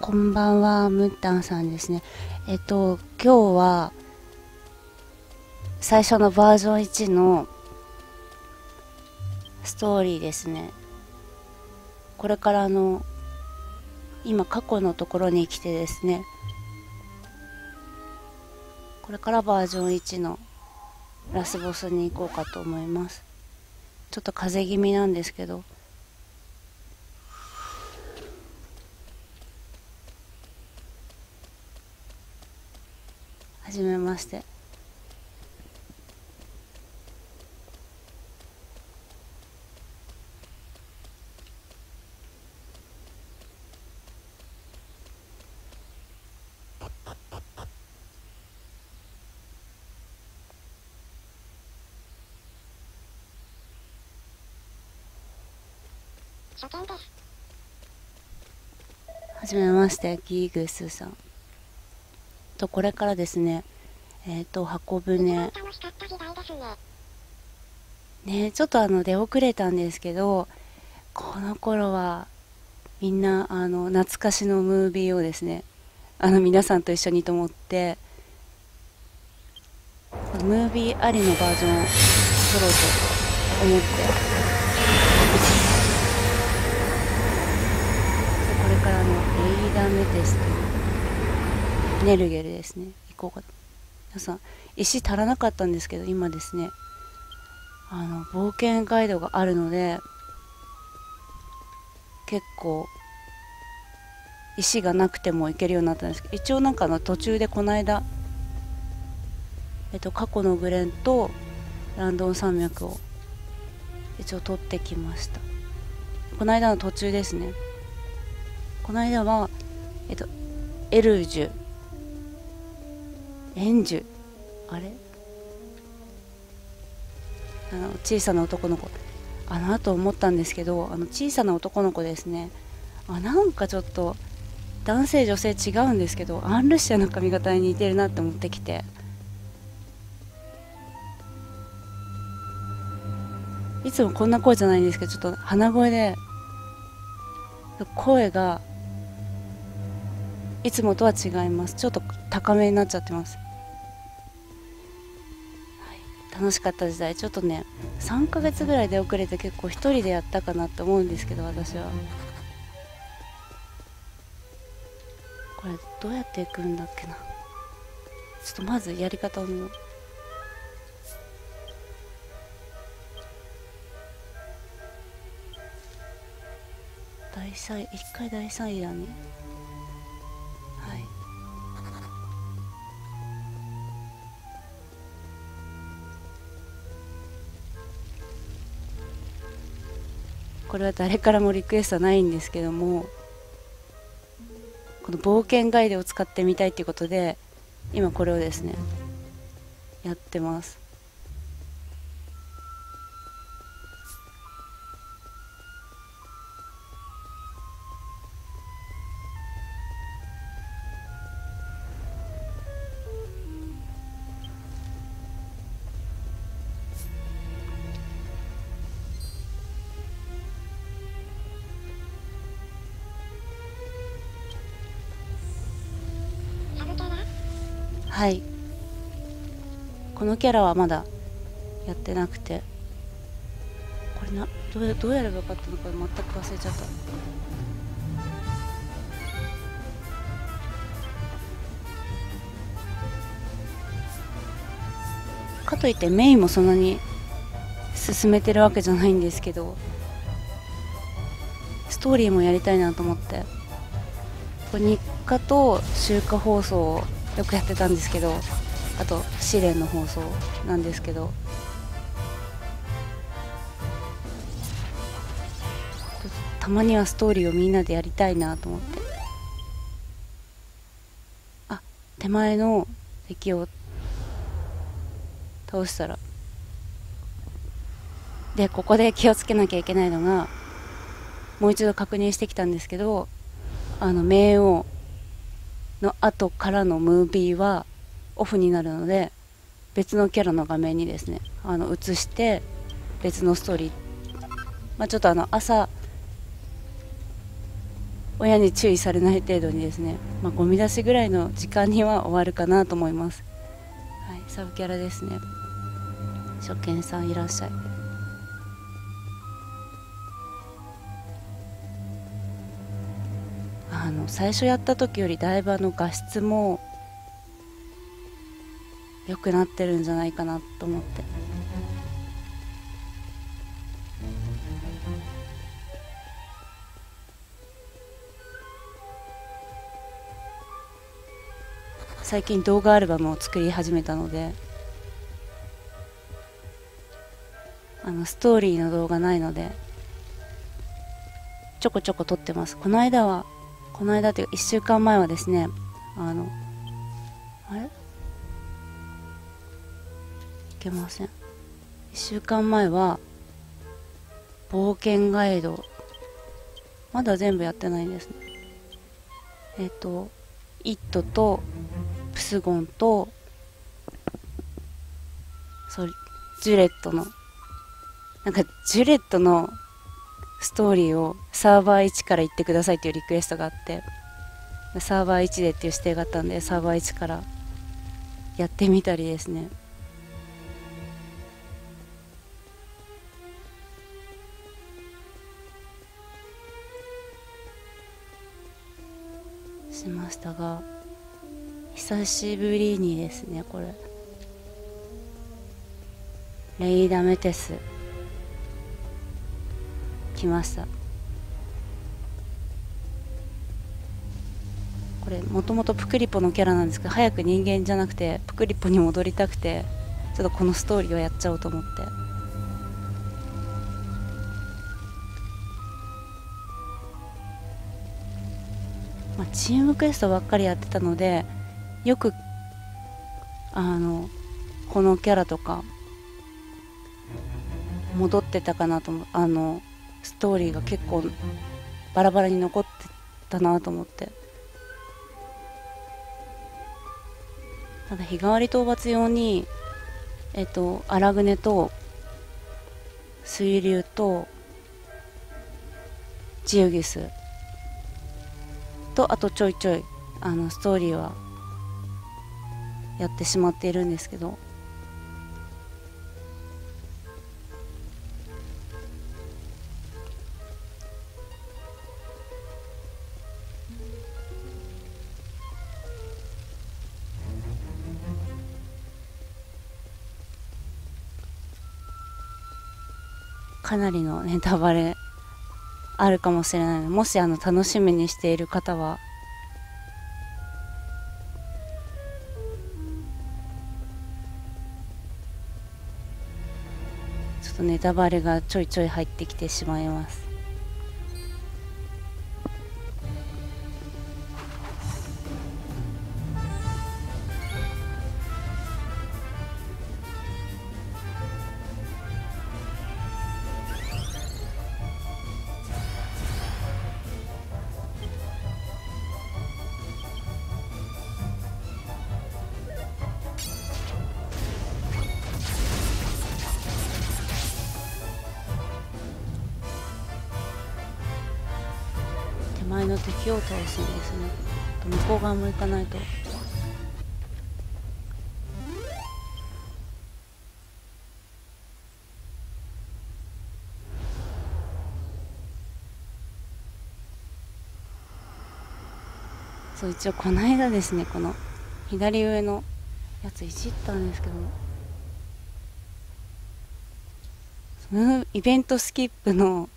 こんばんは、ムッタンさんですね。今日は最初のバージョン1のストーリーですね。これから今過去のところに来てですね、これからバージョン1のラスボスに行こうかと思います。ちょっと風邪気味なんですけど、はじめまして。はじめまして、ギーグスさんと、これからですね、箱舟ね、ちょっと出遅れたんですけど、この頃はみんな懐かしのムービーをですね、皆さんと一緒にと思って、ムービーありのバージョンを撮ろうと思って、これからのエイダメテスとネルゲルですね、行こうかと。皆さん、石足らなかったんですけど、今ですね、冒険ガイドがあるので、結構石がなくても行けるようになったんですけど、一応なんか途中でこの間、過去のグレンとランドン山脈を一応取ってきました。この間の途中ですね。この間は、エルジュ、エンジュ、あれ、小さな男の子、なと思ったんですけど、小さな男の子ですね、なんかちょっと男性女性違うんですけど、アンルシアの髪型に似てるなって思ってきて、いつもこんな声じゃないんですけど、ちょっと鼻声で、声がいつもとは違います。ちょっと高めになっちゃってます。はい、楽しかった時代、ちょっとね、3ヶ月ぐらいで遅れて、結構1人でやったかなと思うんですけど、私は。これ、どうやっていくんだっけな。ちょっとまずやり方を見よう。一回第3位だね。はい。これは誰からもリクエストはないんですけども、この冒険ガイドを使ってみたいということで、今これをですね、やってます。はい、このキャラはまだやってなくて、これどうやればよかったのか全く忘れちゃった。かといってメインもそんなに進めてるわけじゃないんですけど、ストーリーもやりたいなと思って、これ日課と週課放送をよくやってたんですけど、あと試練の放送なんですけど、たまにはストーリーをみんなでやりたいなと思って、手前の敵を倒したら、でここで気をつけなきゃいけないのが、もう一度確認してきたんですけど、冥王の後からのムービーはオフになるので、別のキャラの画面にですね、映して別のストーリー、ちょっと朝親に注意されない程度にですね、ゴミ出しぐらいの時間には終わるかなと思います。はい、サブキャラですね。初見さんいらっしゃい。最初やった時よりだいぶ画質も良くなってるんじゃないかなと思って。最近動画アルバムを作り始めたので、ストーリーの動画ないのでちょこちょこ撮ってます。この間というか1週間前はですね、いけません。1週間前は冒険ガイド、まだ全部やってないんですね。イットとプスゴンとジュレットのストーリーをサーバー1から言ってくださいというリクエストがあって、サーバー1でっていう指定があったんでサーバー1からやってみたりですね。しましたが、久しぶりにですね、これレイダメテス来ました。これもともとプクリポのキャラなんですけど、早く人間じゃなくてプクリポに戻りたくて、ちょっとこのストーリーをやっちゃおうと思って。チームクエストばっかりやってたので、よくこのキャラとか戻ってたかなと思う。ストーリーが結構バラバラに残ってたなと思って。ただ日替わり討伐用に荒船と水流とジウギスと、あとちょいちょいストーリーはやってしまっているんですけど、かなりのネタバレあるかもしれないので、もし楽しみにしている方はちょっとネタバレがちょいちょい入ってきてしまいます。前の敵を倒すんですね。向こう側も行かないと。そう、一応この間ですね、この左上のやついじったんですけど、そのイベントスキップの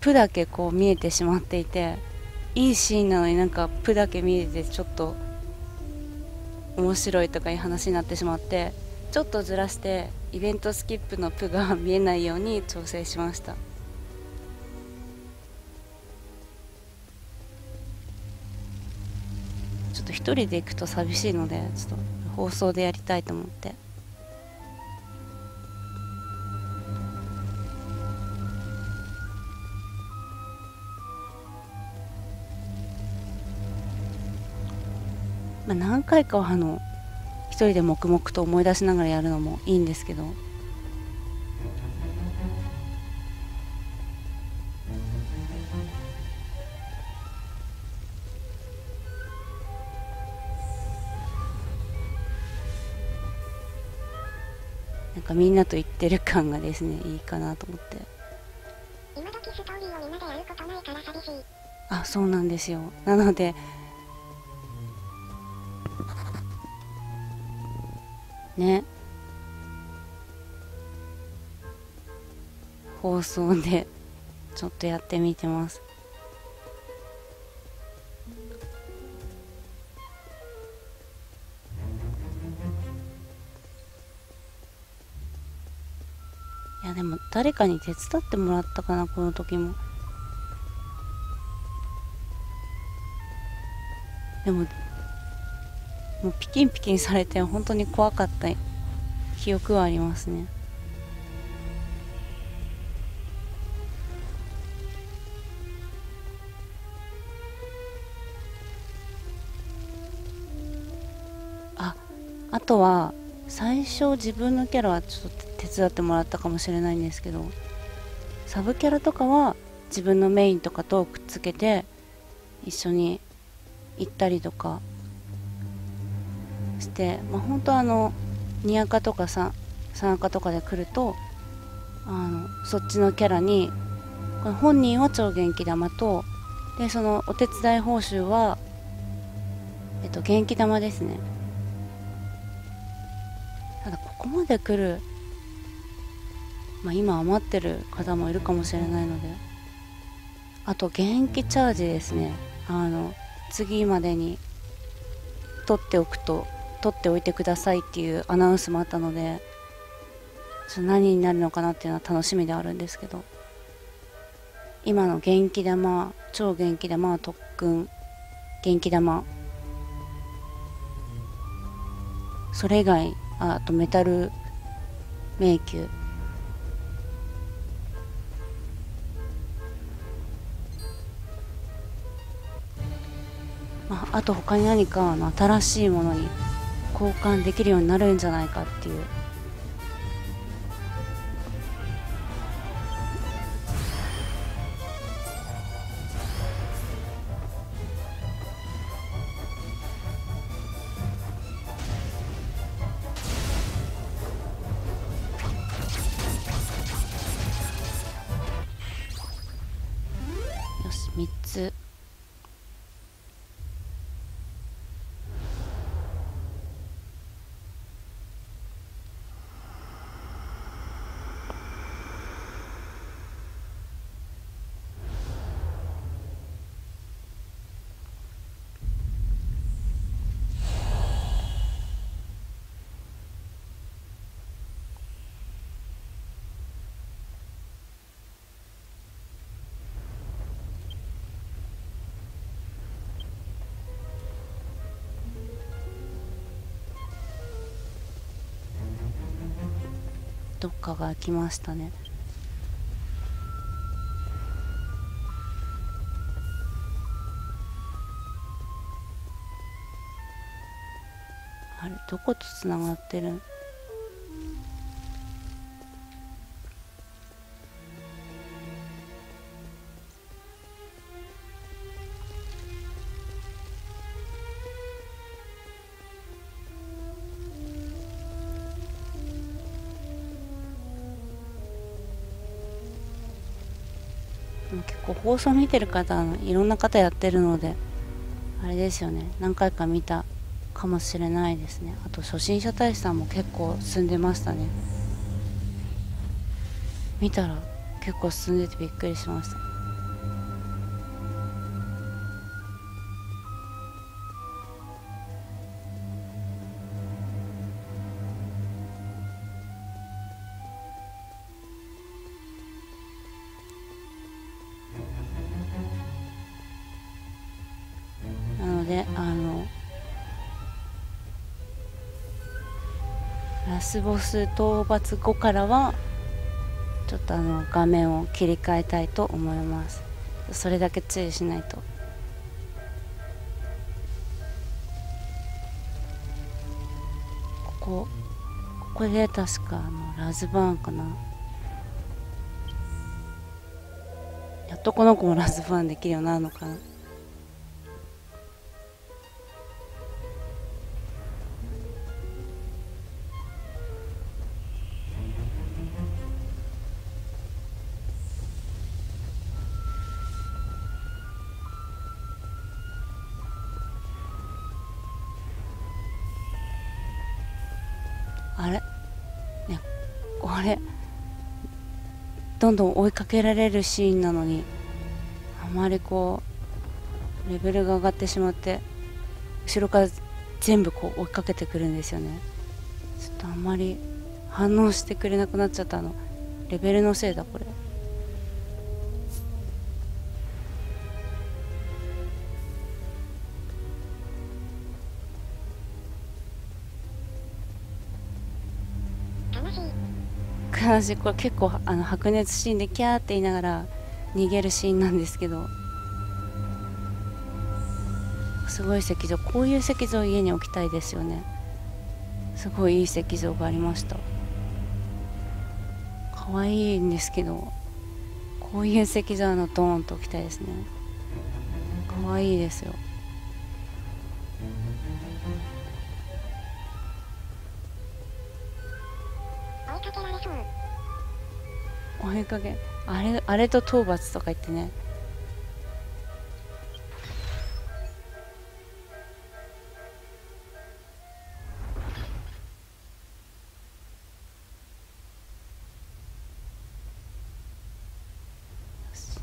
プだけこう見えてしまっていて、いいシーンなのになんかプだけ見えてちょっと面白いとかいう話になってしまって、ちょっとずらしてイベントスキップのプが見えないように調整しました。ちょっと一人で行くと寂しいので、ちょっと放送でやりたいと思って。何回かは一人で黙々と思い出しながらやるのもいいんですけど、かみんなと行ってる感がですね、いいかなと思って。今時一人をみんなでやることないから寂しい。あ、そうなんですよ。なのでね、放送でちょっとやってみてます。いやでも誰かに手伝ってもらったかな、この時も。でももうピキンピキンされて本当に怖かった記憶はありますね。あ、あとは最初自分のキャラはちょっと手伝ってもらったかもしれないんですけど、サブキャラとかは自分のメインとかとくっつけて一緒に行ったりとかして、まあ、本当2アカとか3アカとかで来るとそっちのキャラに本人は超元気玉とで、そのお手伝い報酬は、元気玉ですね。ただここまで来る、まあ、今余ってる方もいるかもしれないので、あと元気チャージですね。次までに取っておいてくださいっていうアナウンスもあったので、何になるのかなっていうのは楽しみであるんですけど、今の元気玉、超元気玉、特訓、元気玉、それ以外、あとメタル迷宮、まあ、あと他に何か新しいものに交換できるようになるんじゃないかっていう。よし、3つ。どっかが開きましたね。あれ、どことつながってる？結構放送見てる方、いろんな方やってるのであれですよね、何回か見たかもしれないですね。あと初心者大使さんも結構進んでましたね。見たら結構進んでてびっくりしました。ラスボス討伐後からはちょっと画面を切り替えたいと思います。それだけ注意しないと。ここで確かラズバーンかな。やっとこの子もラズバーンできるようになるのかな。あれ、ね、これどんどん追いかけられるシーンなのにあまりこうレベルが上がってしまって後ろから全部こう追いかけてくるんですよね。ちょっとあんまり反応してくれなくなっちゃった。レベルのせいだこれ。悲しい。これ結構白熱シーンでキャーって言いながら逃げるシーンなんですけど、すごい石像、こういう石像を家に置きたいですよね。すごいいい石像がありました。かわいいんですけど、こういう石像ドーンと置きたいですね。かわいいですよ。追いかけ、あれと討伐とか言ってね。そ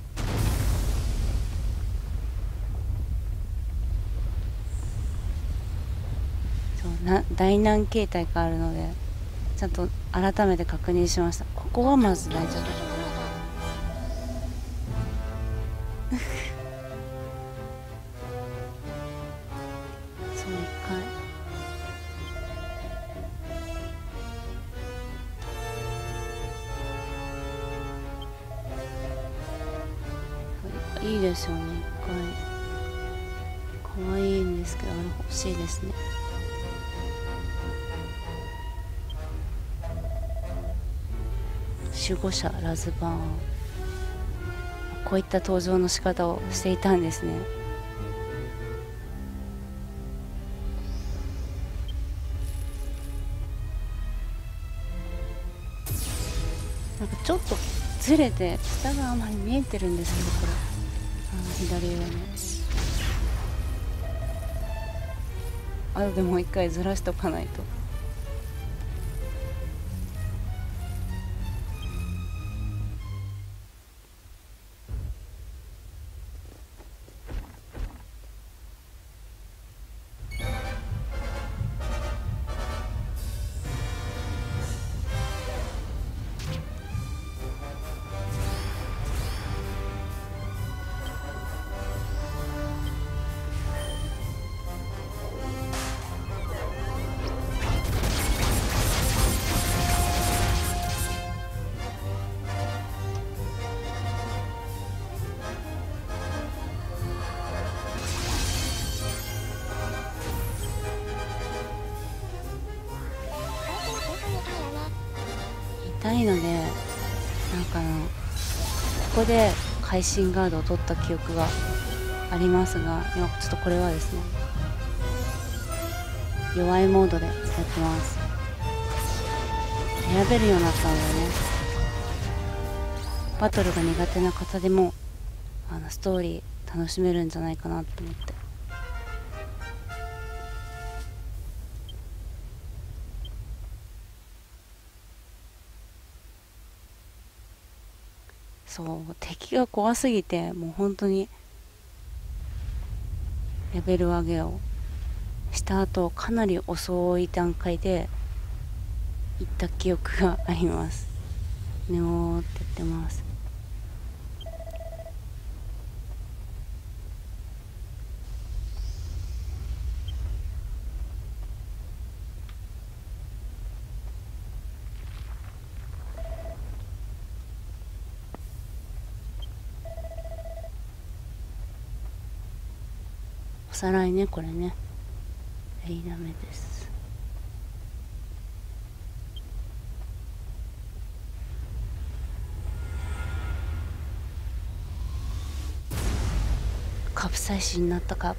うな、大難形態があるのでちゃんと改めて確認しました。ここはまず大丈夫。いいですよね、一回。かわいいんですけど、欲しいですね。守護者ラズバーン、こういった登場の仕方をしていたんですね。なんかちょっとずれて下があまり見えてるんですけど、これ左上の、あとでもう一回ずらしておかないと。痛いので、なんかここで会心ガードを取った記憶がありますが、今ちょっとこれはですね、弱いモードでやってます。選べるようになったのでね、バトルが苦手な方でもストーリー楽しめるんじゃないかなと思って。そう、敵が怖すぎてもう本当にレベル上げをした後、かなり遅い段階で行った記憶があります。ねおーって言ってます。おさらいね、これね、いいダメです。カプサイシンになったか。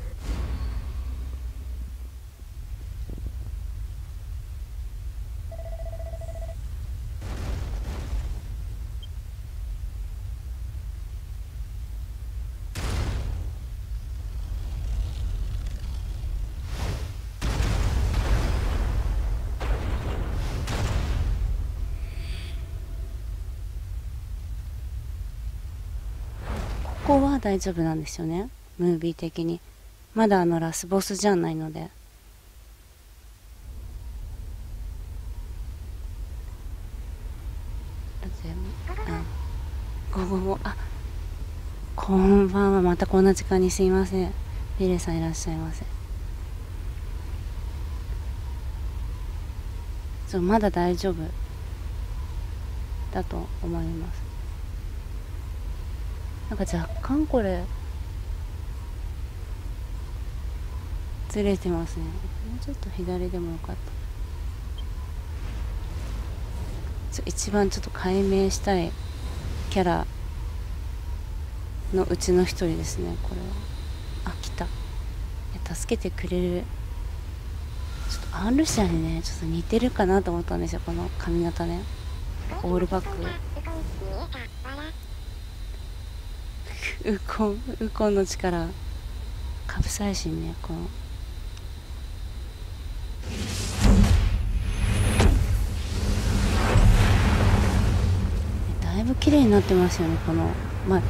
こは大丈夫なんですよね、ムービー的に。まだラスボスじゃないので。午後も、あ、こんばんは。またこんな時間にすいません。ビレさんいらっしゃいませ。そう、まだ大丈夫だと思います。なんか若干これずれてますね。もうちょっと左でもよかった。一番ちょっと解明したいキャラのうちの一人ですね、これは。あ、来た。助けてくれる。ちょっとアン・ルシアにね、ちょっと似てるかなと思ったんですよ、この髪型ね。オールバック。ウコンの力。カプサイシンね、この。だいぶ綺麗になってますよね、この。まあ、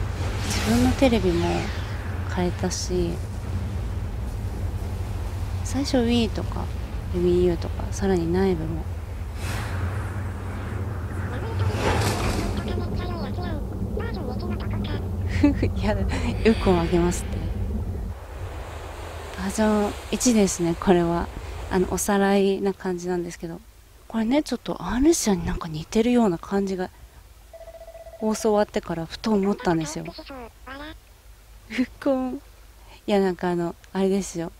自分のテレビも変えたし、最初 Wii とか WiiU とか、さらに内部も。いやだ、ウコンあげますって。バージョン1ですね、これは。おさらいな感じなんですけど、これね、ちょっとアン・ルシアになんか似てるような感じが放送終わってからふと思ったんですよ。ウコン、いや、なんかあれですよ。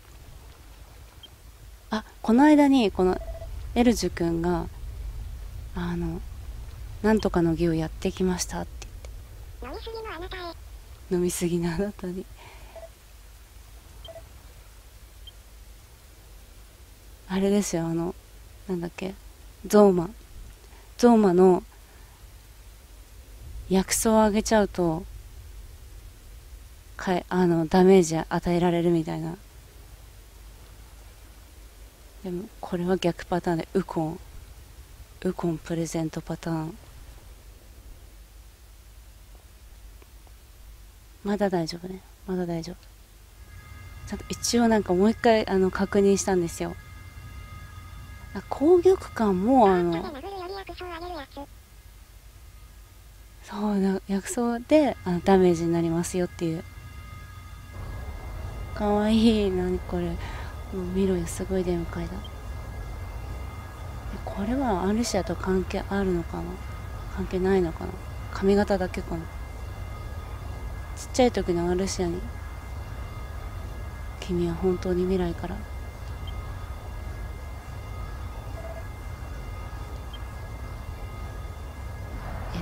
あ、この間にこのエルジュ君がなんとかの儀をやってきましたって言って、飲みすぎのあなたに。あれですよ、なんだっけ、ゾーマの薬草をあげちゃうとダメージ与えられるみたいな。でもこれは逆パターンで、ウコンプレゼントパターン。まだ大丈夫ね、まだ大丈夫。ちゃんと一応なんかもう一回確認したんですよ。あ、攻撃感もそう、薬草でダメージになりますよっていう。かわいい、何これ。もう見ろよ、すごい出迎えだ。これはアン・ルシアと関係あるのかな、関係ないのかな。髪型だけかな。ちっちゃい時のアン・ルシアに、君は本当に未来から。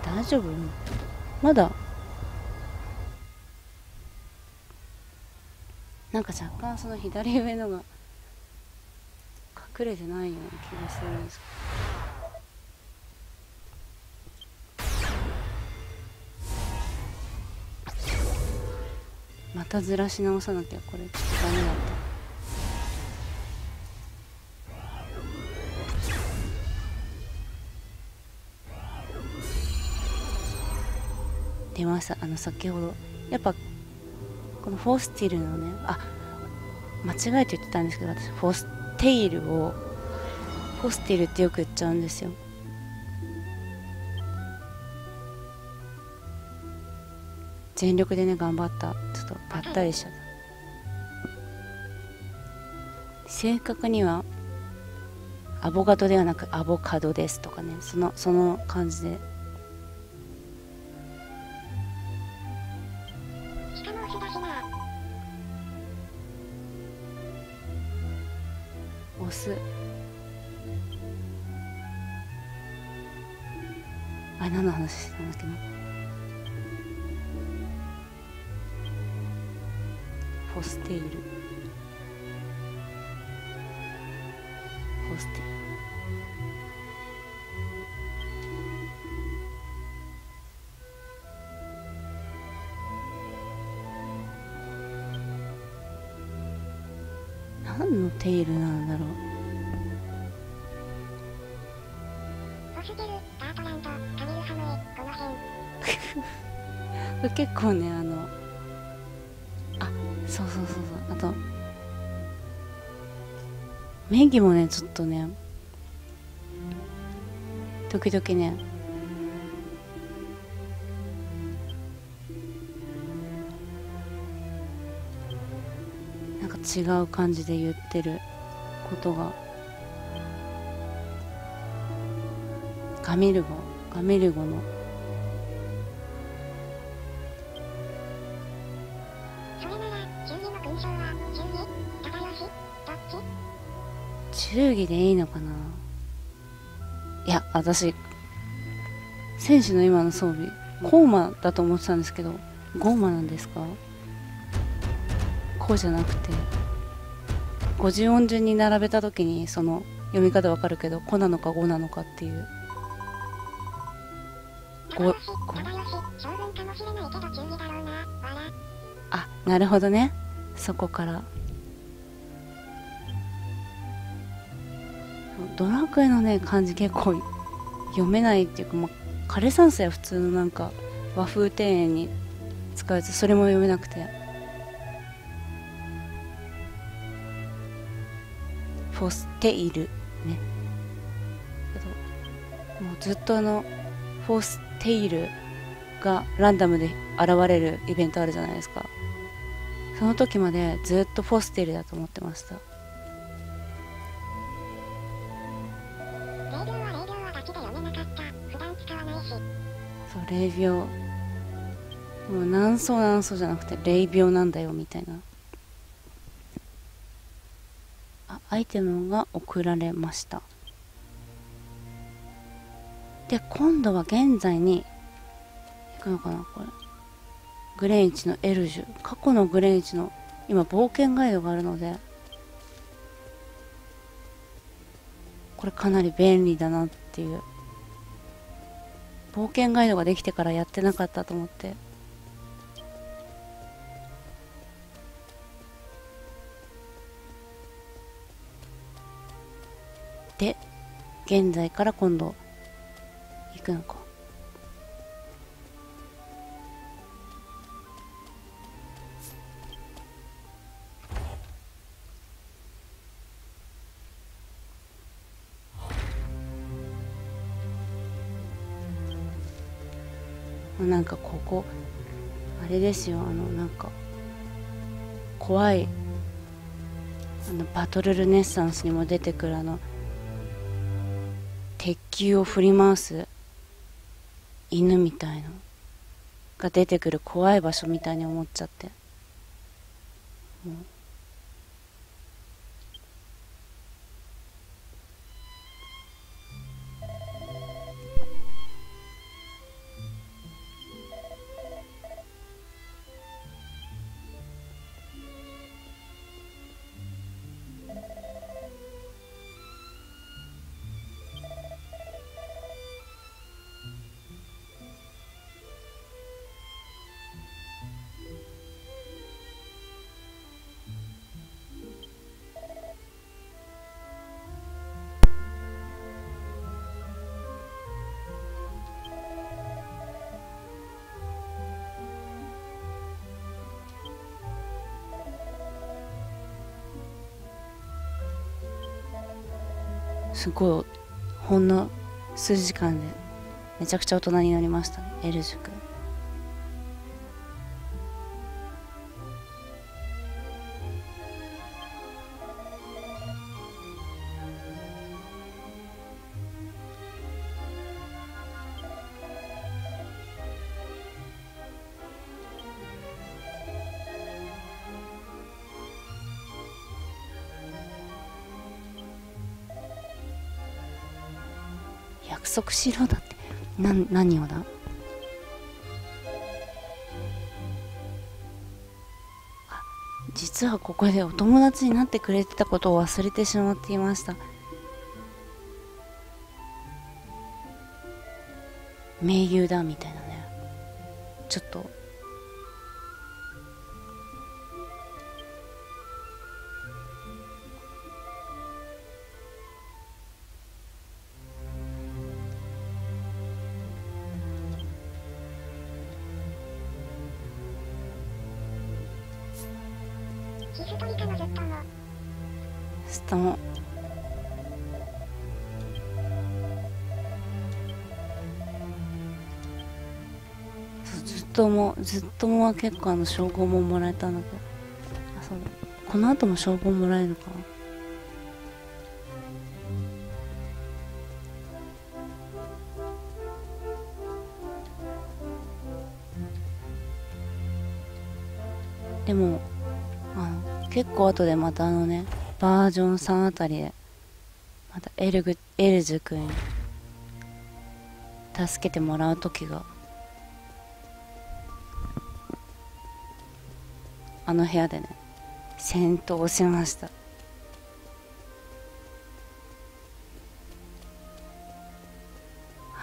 大丈夫？まだなんか若干その左上のが隠れてないような気がするんですけど。またずらし直さなきゃ、これちょっとダメだった。出ました、先ほどやっぱこのフォースティールのね、あ、間違えて言ってたんですけど、私フォーステイルをフォースティールってよく言っちゃうんですよ。全力でね、頑張った。ちょっとばったりしちゃった。正確にはアボカドではなくアボカドですとかね、その感じで。オス、あれ何の話してたんだっけな。何のテイルなんだろう。結構ねそうそうそうそう。あと名義もね、ちょっとね時々ねなんか違う感じで言ってることがガミルゴの忠義でいいのかな。いや、私戦士の今の装備コーマだと思ってたんですけど、ゴーマなんですか。こうじゃなくて50音順に並べた時にその読み方わかるけど、こなのかごなのかっていうご。あ、なるほどね、そこから。ドラクエのね漢字結構読めないっていうか、まあ、枯山水は普通のなんか和風庭園に使うやつ、それも読めなくて、フォステイルね、もうずっとあのフォステイルがランダムで現れるイベントあるじゃないですか。その時までずっとフォステイルだと思ってました。霊廟、もう何層何層じゃなくて霊廟なんだよみたいな。あ、アイテムが送られました。で今度は現在に行くのかな。これグレン1のエルジュ、過去のグレン1の今冒険ガイドがあるので、これかなり便利だなっていう。冒険ガイドができてからやってなかったと思って。で現在から今度行くのか。なんかここあれですよ、あのなんか怖いあのバトルルネッサンスにも出てくるあの鉄球を振り回す犬みたいのが出てくる怖い場所みたいに思っちゃって、もうすごいほんの数時間でめちゃくちゃ大人になりましたね、エルジュ君。約束しろだって何をだ。あ、実はここでお友達になってくれてたことを忘れてしまっていました。盟友だみたいなね、ちょっとストン。ずっともは結構称号ももらえたんだけど、あ、そうだ、この後も称号もらえるのかな。でも結構後でまたね、バージョン3あたりでまたエルズくんに助けてもらう時が、あの部屋でね、戦闘しました。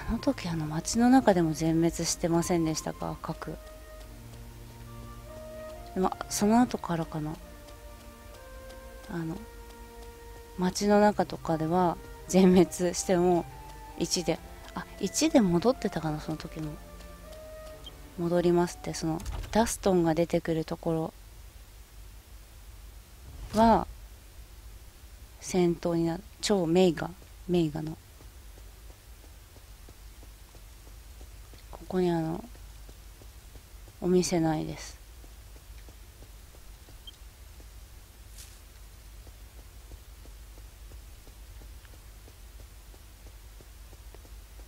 あの時街の中でも全滅してませんでしたか、核。でもその後からかな、街の中とかでは全滅しても1で、あ、1で戻ってたかな、その時も。戻りますって、そのダストンが出てくるところは戦闘になる。超名画のここにお店ないです。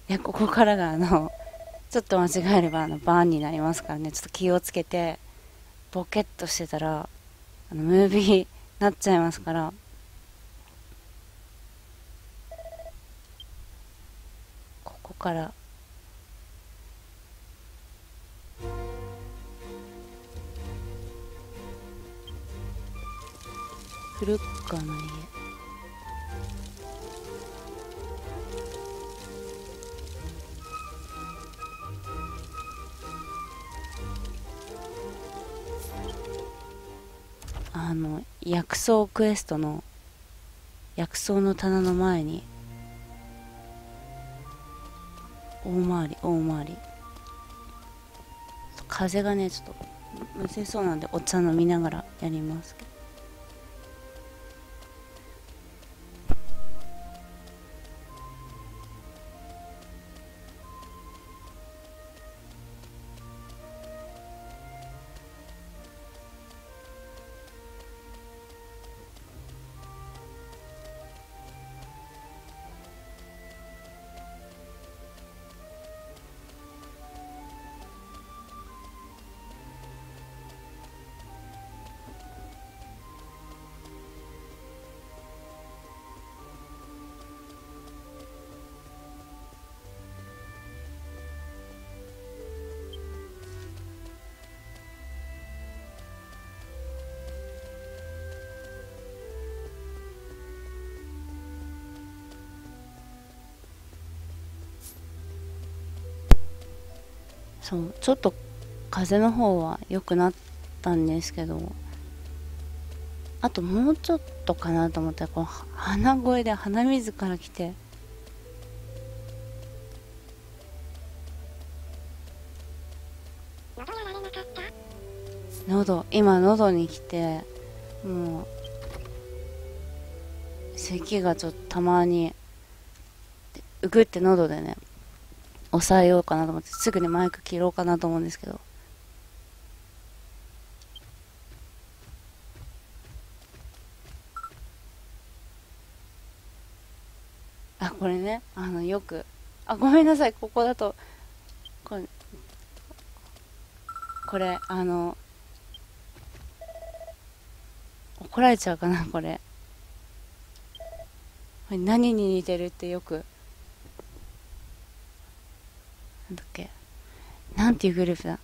で、ここからがちょっと間違えればバーンになりますからね、ちょっと気をつけて。ボケっとしてたらムービーになっちゃいますから、ここからフルッカーの家。薬草クエストの薬草の棚の前に大回り、風がねちょっとむせそうなんで、お茶飲みながらやりますけど。そう、ちょっと風の方は良くなったんですけど、あともうちょっとかなと思ったら、こう鼻声で鼻水から来て、今喉に来て、もう咳がちょっとたまにうぐって喉でね抑えようかなと思って、すぐにマイク切ろうかなと思うんですけど、あ、これね、よく、あ、ごめんなさい、ここだとこれ怒られちゃうかな、これ何に似てるってよく、だっけ、なんていうグループだ、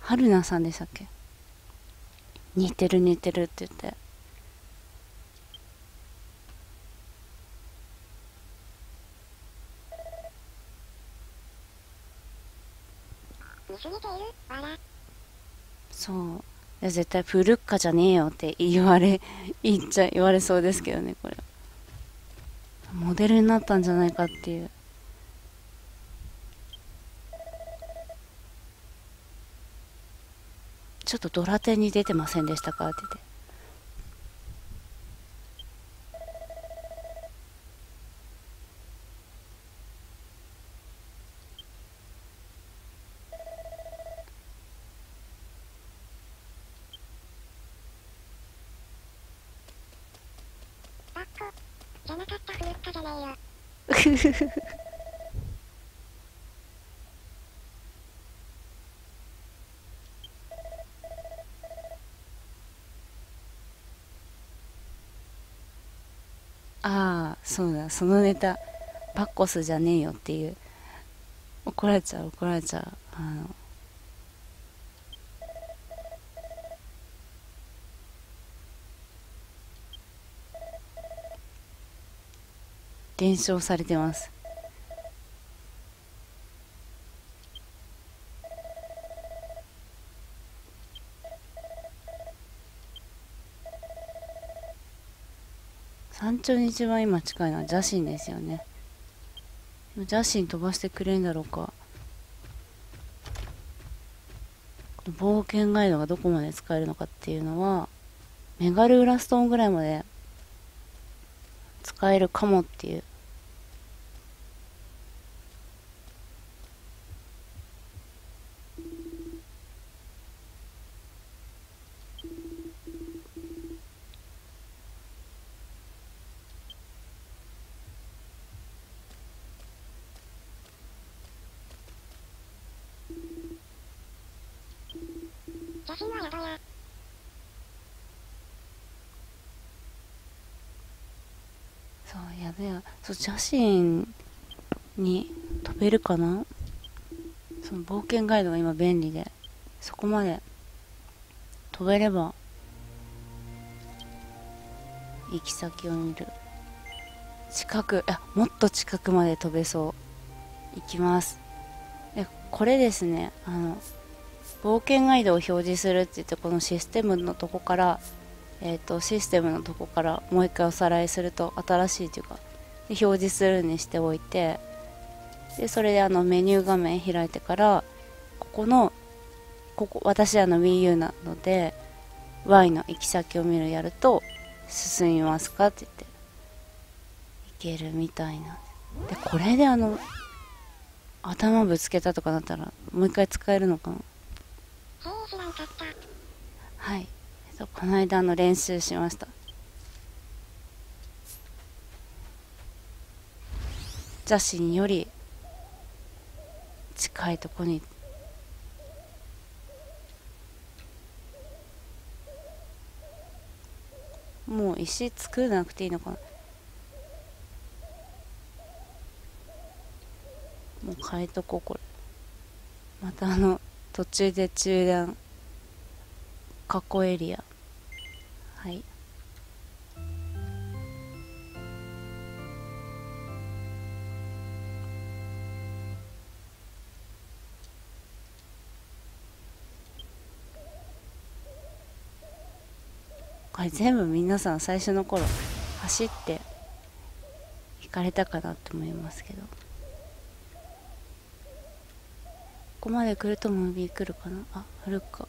はるなさんでしたっけ、似てるって言って、そう、いや絶対プルッカじゃねえよって言われそうですけどね、これモデルになったんじゃないかっていう。ちょっとドラテに出てませんでしたかって言って、ああそうだ、そのネタパッコスじゃねえよっていう、怒られちゃう怒られちゃう、伝承されてます。山頂に一番今近いのは邪神ですよね。邪神飛ばしてくれるんだろうか。この冒険ガイドがどこまで使えるのかっていうのは、メガルーラストーンぐらいまで使えるかもっていう。そう、邪神に飛べるかな。その冒険ガイドが今便利で、そこまで飛べれば行き先を見る。近く、あ、もっと近くまで飛べそう。行きます。これですね、冒険ガイドを表示するって言って、このシステムのとこからシステムのとこからもう一回おさらいすると、新しいというかで表示するにしておいて、でそれでメニュー画面開いてから、ここ私Wii U なので Y の行き先を見るやると、進みますかって言って行けるみたいな。でこれで頭ぶつけたとかなったらもう一回使えるのかな。はい、この間練習しました。邪神より近いとこにもう石作らなくていいのかな。もう変えとこう。これまた途中で中断過去エリア、はい、これ全部皆さん最初の頃走って行かれたかなと思いますけど、ここまで来るとムービー来るかな。あ、来るか。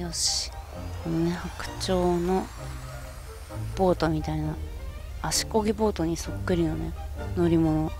よし、このね白鳥のボートみたいな足こぎボートにそっくりのね乗り物。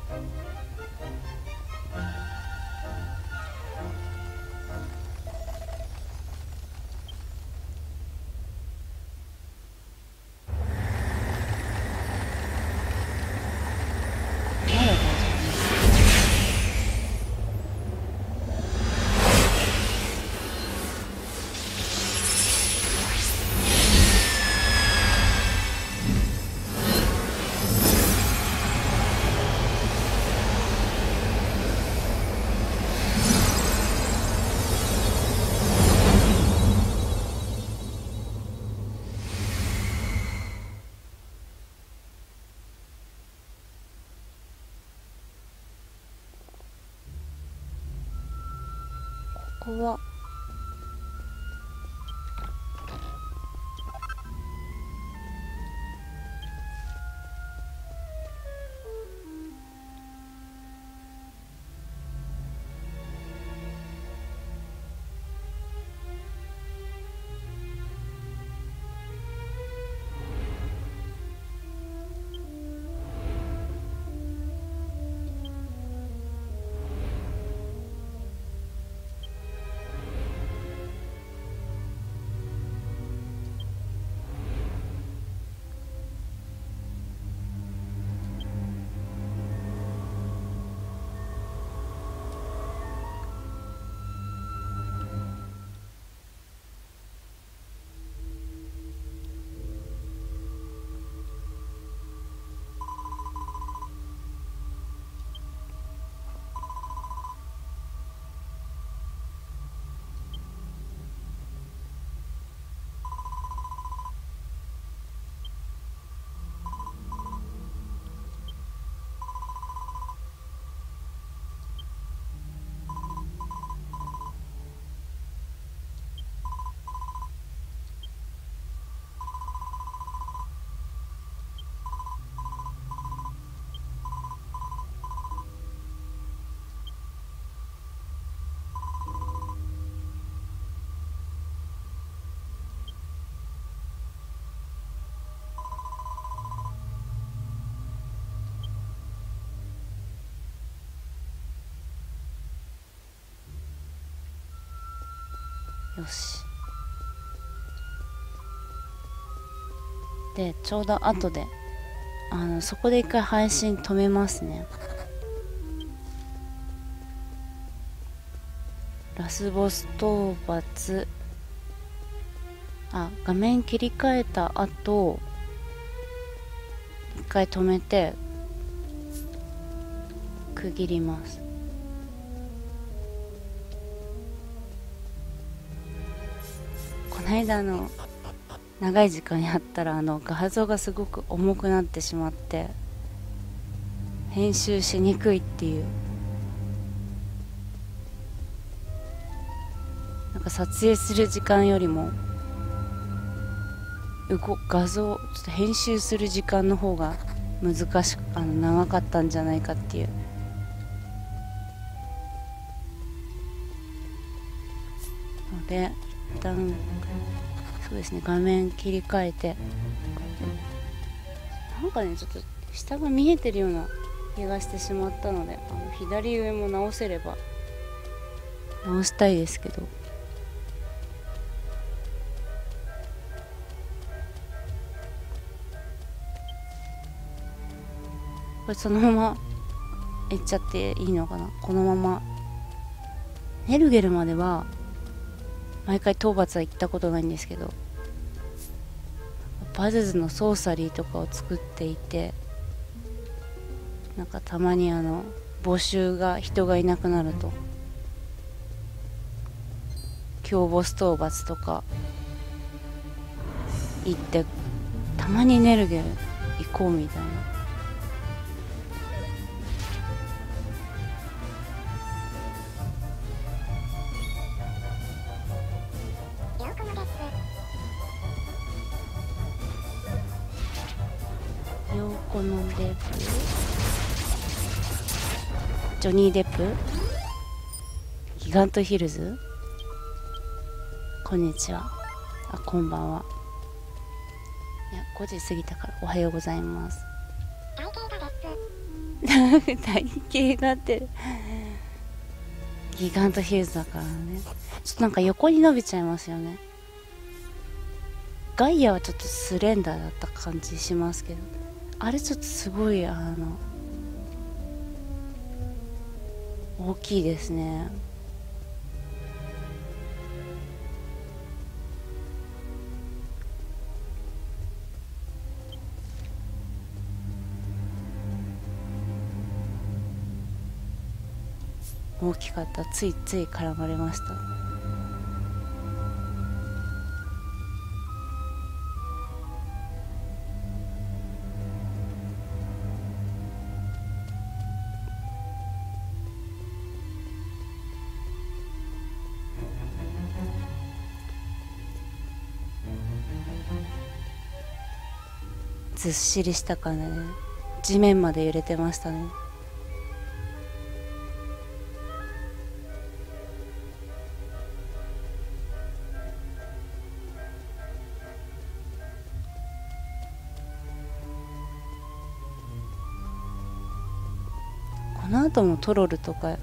ここはよし。でちょうど後でそこで一回配信止めますね。ラスボス討伐、あ、画面切り替えた後一回止めて区切ります。この間長い時間やったら画像がすごく重くなってしまって編集しにくいっていう、なんか撮影する時間よりも画像ちょっと編集する時間の方が難しく長かったんじゃないかっていう。ので一旦そうですね、画面切り替えて、なんかねちょっと下が見えてるような気がしてしまったので、左上も直せれば直したいですけど、これそのままいっちゃっていいのかな。このままヘルゲルまでは毎回討伐は行ったことないんですけど、バズズのソーサリーとかを作っていて、なんかたまに募集が人がいなくなると強ボス討伐とか行って、たまにネルゲル行こうみたいな。ジョニー・デップ、ギガントヒルズ、こんにちは。あ、こんばんは。いや、5時過ぎたからおはようございます。体型がってる。ギガントヒルズだからね。ちょっとなんか横に伸びちゃいますよね。ガイアはちょっとスレンダーだった感じしますけど、あれちょっとすごい大きいですね。大きかった。ついつい絡まれました。ずっしりしたからね、地面まで揺れてましたね。この後もトロルとかい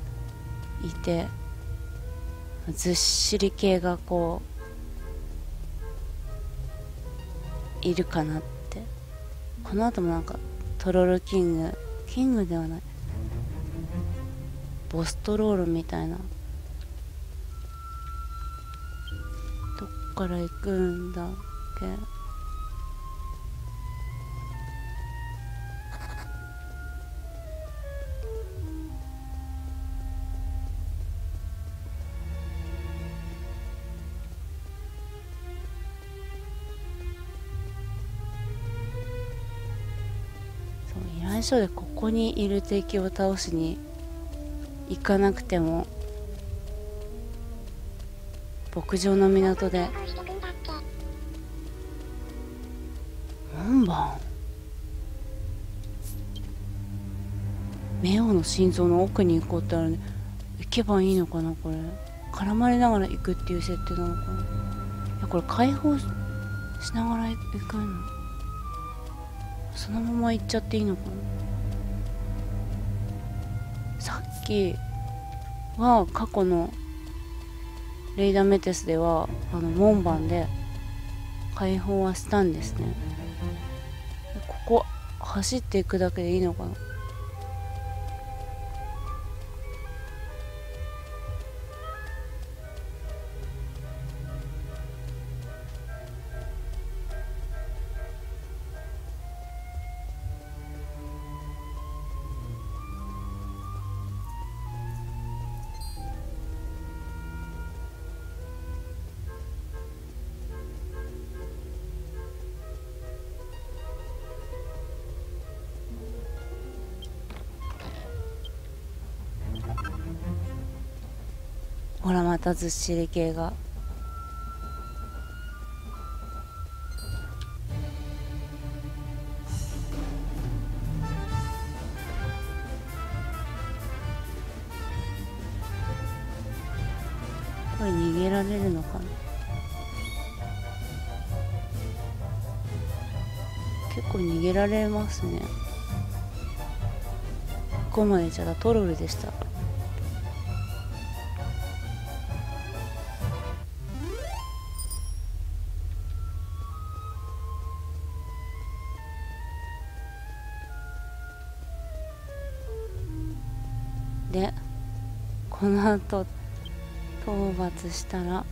て、ずっしり系がこういるかなって。この後もなんかトロルキングではない、ボストロールみたいな。どっから行くんだっけ。最初でここにいる敵を倒しに行かなくても、牧場の港で門番冥王の心臓の奥に行こうってあるね。行けばいいのかなこれ。絡まれながら行くっていう設定なのかな。いやこれ解放しながら行くの、そのまま行っちゃっていいのかな。さっきは過去のレイダメテスでは門番で解放はしたんですね。ここ走っていくだけでいいのかな。ほらまたずっしり系が。これ逃げられるのかな。結構逃げられますね。ここまでじゃあトロルでした。でこのあと討伐したら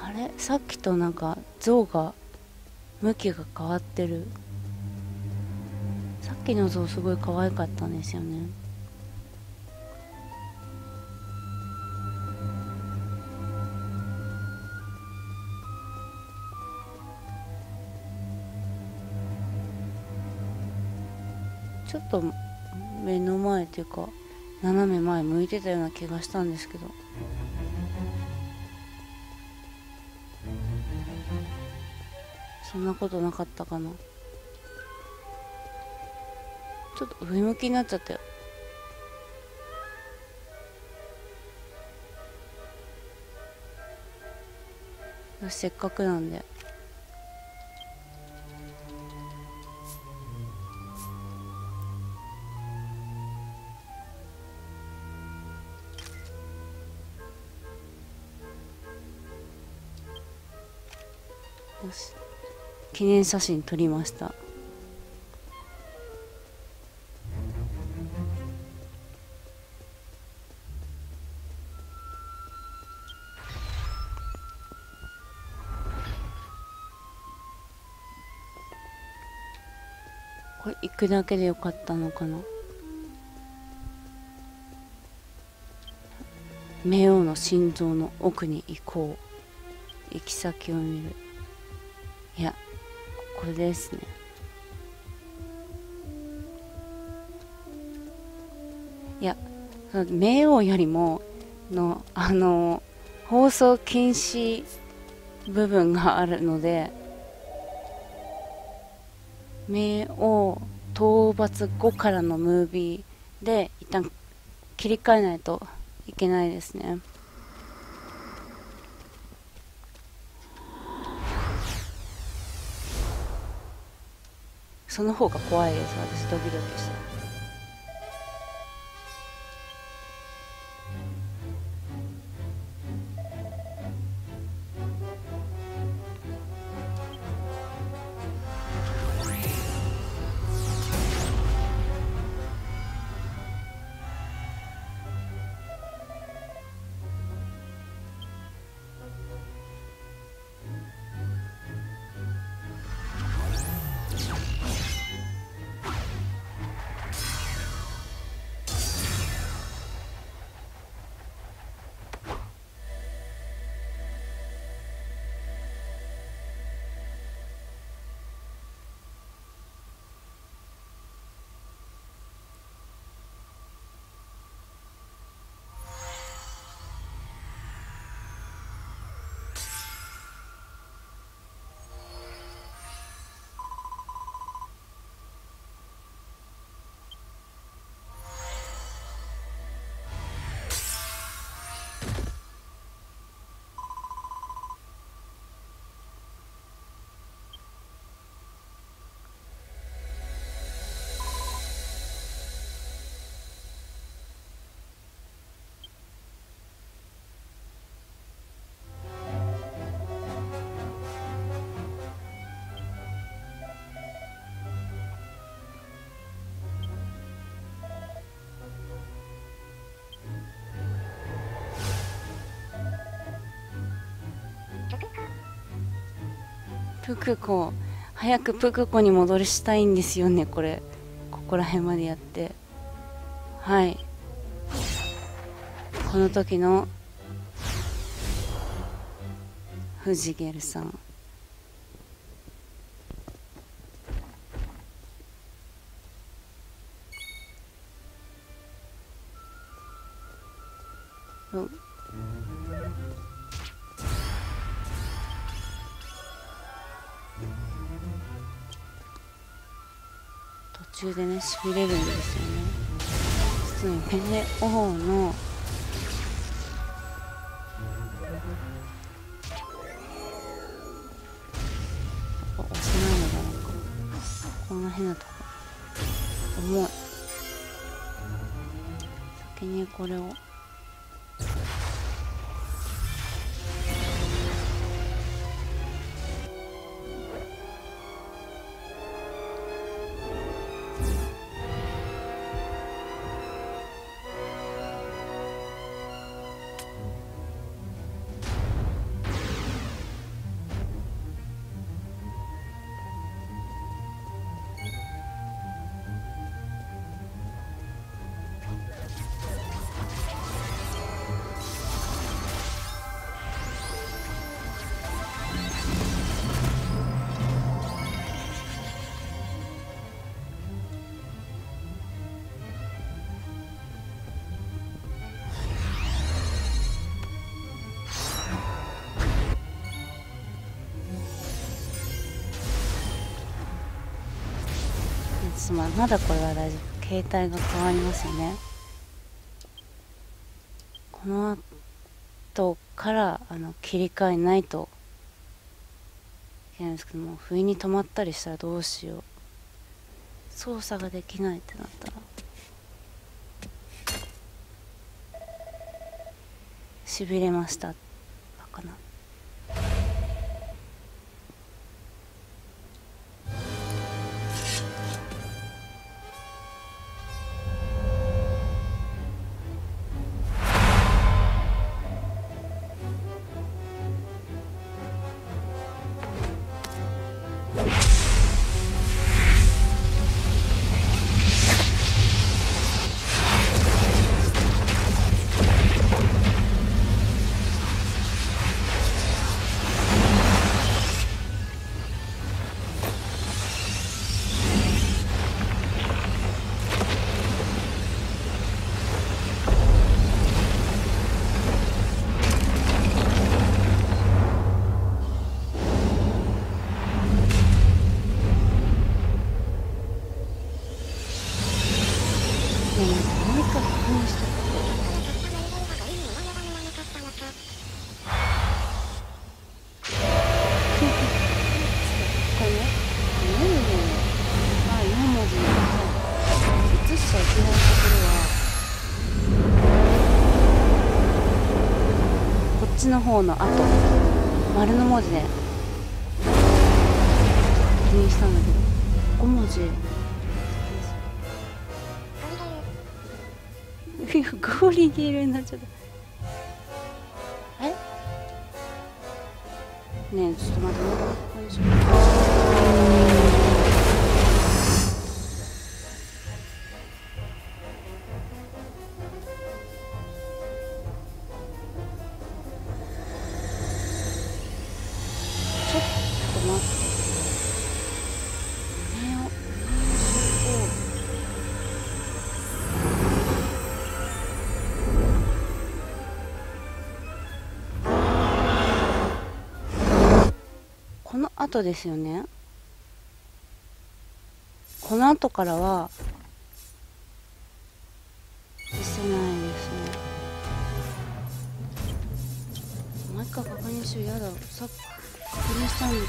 あれ、さっきとなんか像が向きが変わってる。さっきの像すごい可愛かったんですよね。ちょっと目の前っていうか斜め前向いてたような気がしたんですけど。そんなことなかったかな。ちょっと上向きになっちゃったよ。よし、せっかくなんで。記念写真撮りました。これ行くだけでよかったのかな。冥王の心臓の奥に行こう。行き先を見る。いや、これですね。いや、冥王よりもの放送禁止部分があるので、冥王討伐後からのムービーで一旦切り替えないといけないですね。その方が怖いです。私ドキドキした。プクコ、早くプクコに戻りしたいんですよね。これ、ここら辺までやって、はい、この時のフジゲルさん、途中でね、しびれるんですよね。実に冥王の押せないのかな、こんな変なとこ重い。先にこれをすまん。まだこれは大丈夫。携帯が変わりますよね。この後から切り替えないといけないんですけども、不意に止まったりしたらどうしよう。操作ができないってなったらしびれました。バカな。の方の後、丸の文字で気にしたんだけど、5文字ゴーリゲールになっちゃった。えねえ、ちょっと待って、ここにしよう。後ですよね。この後からは消せないですね。毎回確認しよう。やだ、さっき確認したんだけど。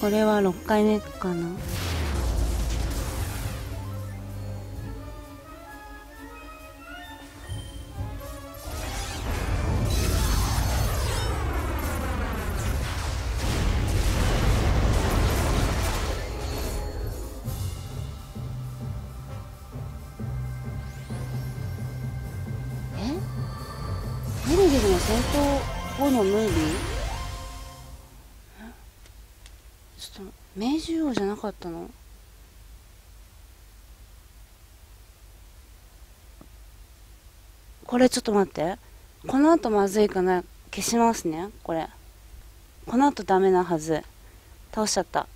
これは6回目かな。え？メルギルの戦闘後のムービー？明治王じゃなかったの？これちょっと待って、この後まずいかな。消しますね。これこの後ダメなはず。倒しちゃった。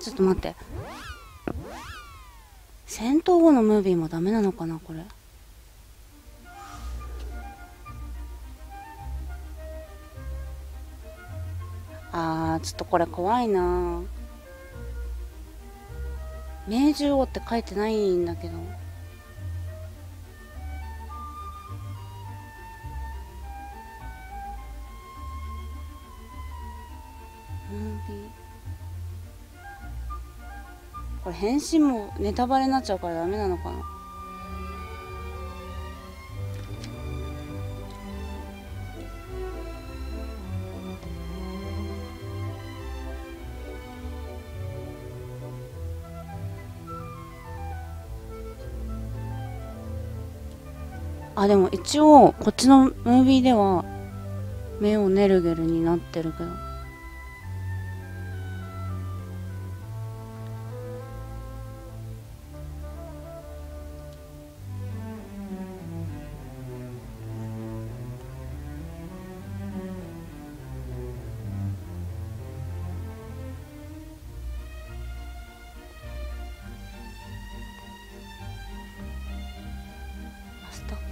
ちょっと待って、戦闘後のムービーもダメなのかなこれ。あー、ちょっとこれ怖いな。明治王って書いてないんだけど、ムービーこれ変身もネタバレになっちゃうからダメなのかな。あ、でも一応こっちのムービーでは目をネルゲルになってるけど、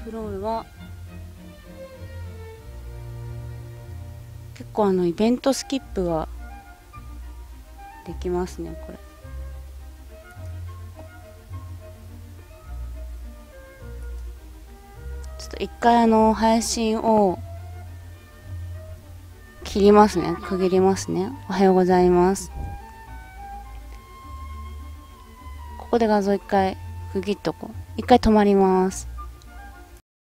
フロールは結構イベントスキップができますね、これ。ちょっと一回配信を切りますね、区切りますね。おはようございます。ここで画像一回区切っとこう。一回止まります。